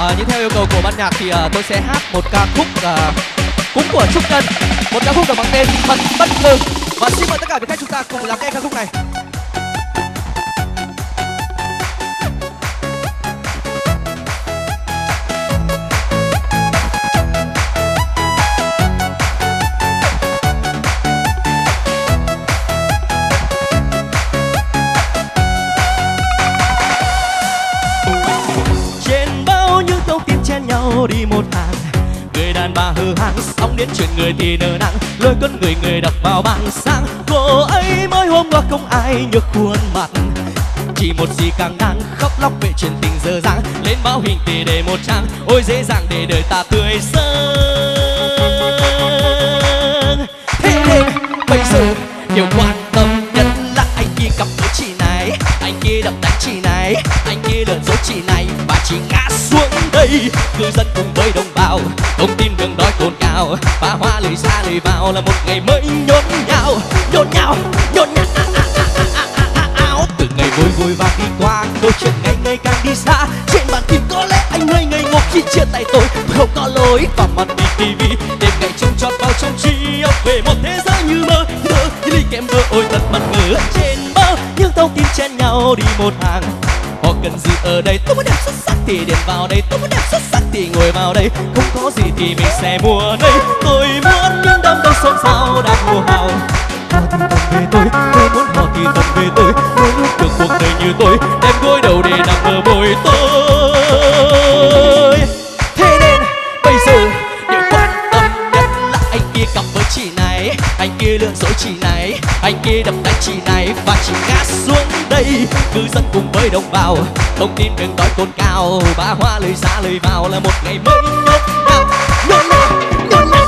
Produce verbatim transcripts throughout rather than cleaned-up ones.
À, như theo yêu cầu của ban nhạc thì à, tôi sẽ hát một ca khúc à, cũng của Trúc Ngân, một ca khúc được mang tên Thật Bất Ngờ. Và xin mời tất cả quý khách chúng ta cùng lắng nghe ca khúc này. Đi một hàng người đàn bà hờ hang, xong đến chuyện người thì nở nang, lôi con người người đọc vào bảng sáng. Cô ấy mới hôm qua không ai nhược khuôn mặt, chỉ một gì càng đáng khóc lóc về chuyện tình dở dang. Lên báo hình tỉ để một trang, ôi dễ dàng để đời ta tươi sáng. Thế nên bây giờ điều quan tâm nhất là anh kia cặp với chị này, anh kia đập đánh chị này, anh kia lừa dối chị này, và chị ngã xuống đây. Cư dân cùng với đồng bào không tin đường đói cồn cào, phá hoa lời ra lời vào là một ngày mới nhốn nháo, nhốn nháo, nhốn nháo. Từ ngày vui vui và đi qua, câu chuyện ngày ngày càng đi xa. Trên bàn phim có lẽ anh hơi ngây ngốc khi chia tay tôi, tôi không có lối vào mặt đi tivi. Đêm ngày trông trọt vào trong trí óc về một thế giới như mơ, mơ như ly kém mơ, ôi thật bất ngờ. Trên mơ những thông tin chen nhau đi một hàng, họ cần gì ở đây? Tôi muốn đẹp xuất sắc thì đến vào đây, tôi muốn đẹp xuất sắc thì ngồi vào đây, không có gì thì mình sẽ mua đây. Tôi muốn những đám đông xôn xao đang hô hào, họ thì tập về tôi, tôi muốn họ thì tập về tôi. Tôi muốn được cuộc đời như tôi, đem gối đầu để nằm ở bồi tôi. Thế nên bây giờ điều quan tâm nhất là anh kia cặp với chị này, anh kia lừa dối chị này, anh kia đập đánh chị này, và chị ngã xuống. Cư dân cùng với đồng bào không tin đừng đói cồn cào, bá hoa lời ra lời vào là một ngày mới nhốt nhau, nhốt nhau, nhốt nhau.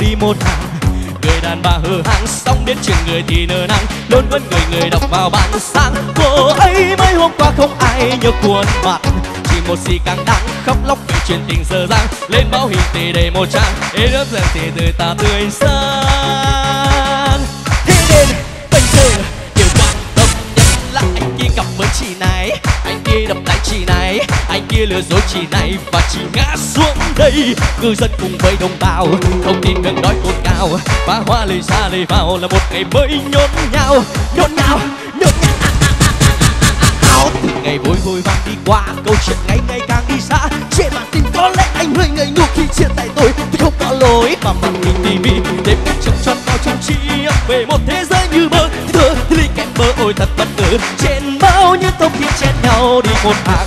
Đi một hàng người đàn bà hờ hang, xong đến chuyện người thì nở nang, luôn vẫn người người đọc vào bản sáng. Cô ấy mới hôm qua không ai nhớ cuốn mặt, chỉ một gì càng đáng khóc lóc về chuyện tình dở dang. Lên báo hình tỉ để một trang, ê lớp dần thì đời ta tươi sáng. Thế nên bây giờ điều quan tâm nhất là anh kia gặp với chị này, anh kia đập đánh chị này, anh kia lừa dối chị này, và chị ngã xuống đây. Cư dân cùng với đồng bào không tin gần đói cồn cào, phá hoa lời ra lời vào là một ngày mới nhốn nháo, nhốn nháo, nhốn nháo. Từ ngày vui vui vang đi qua, câu chuyện ngày ngày càng đi xa. Trên màn tin có lẽ anh hơi ngây ngốc khi chia tay tôi, tôi không có lối mà mặt mình tivi. Đêm ngày trông tròn vào trong trí óc về một thế giới như mơ, thơ thì ly kém mơ, ôi thật bất ngờ. Trên bao nhiêu thông tin chen nhau đi một hàng,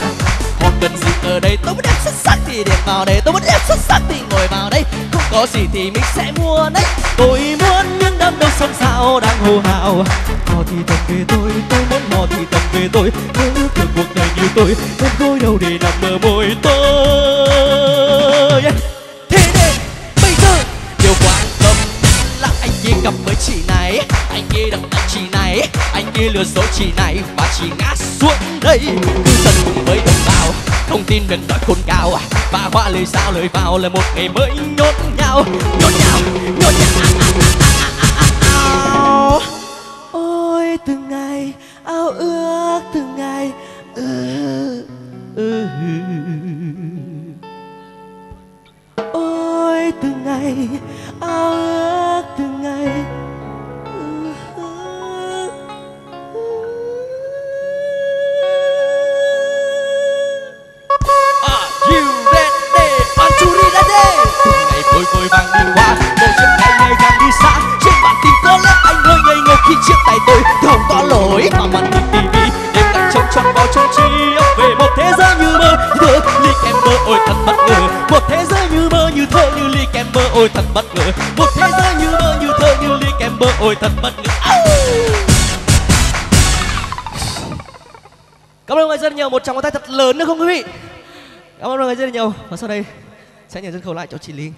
họ cần gì ở đây? Tôi muốn đẹp xuất sắc thì đến vào đây, tôi muốn đẹp xuất sắc thì ngồi vào đây, không có gì thì mình sẽ mua đấy. Tôi muốn những đám đông xôn xao đang hô hào, họ thì tầm về tôi, tôi muốn họ thì tầm về tôi. Tôi ước được cuộc đời như tôi, đem gối đầu để nằm ở môi tôi. Thế nên bây giờ điều quan tâm là anh kia gặp với chị này, anh kia đập đánh chị này, anh kia lừa dối chị này, và chị ngã xuống đây. Cư dân cùng với đồng bào không tin đừng đói khôn cao, và hoa lời sao lời vào là một ngày mới nhốt nhau, nhốt nhau, nhốt nhau. Ôi từng ngày ao ước, từng ngày ôi từng ngày ao ước, từng ngày. Ôi vội vàng đi qua, câu chuyện ngày ngày càng đi xa. Trên bản tin có lẽ anh hơi ngây ngốc khi chia tay tôi, không có lỗi mà mặt nhìn tivi. Đêm đang trông tròn vào trong trí óc về một thế giới như mơ, như thơ ly kém mơ, ôi thật bất ngờ. Một thế giới như mơ như thơ như ly kém mơ, ôi thật bất ngờ. Một thế giới như mơ như thơ như ly kém bơ ôi thật bất ngờ. Cảm ơn mọi người rất nhiều, một tràng pháo tay thật lớn nữa không quý vị. Cảm ơn mọi người rất nhiều. Và sau đây sẽ nhảy sân khấu lại cho chị Linh.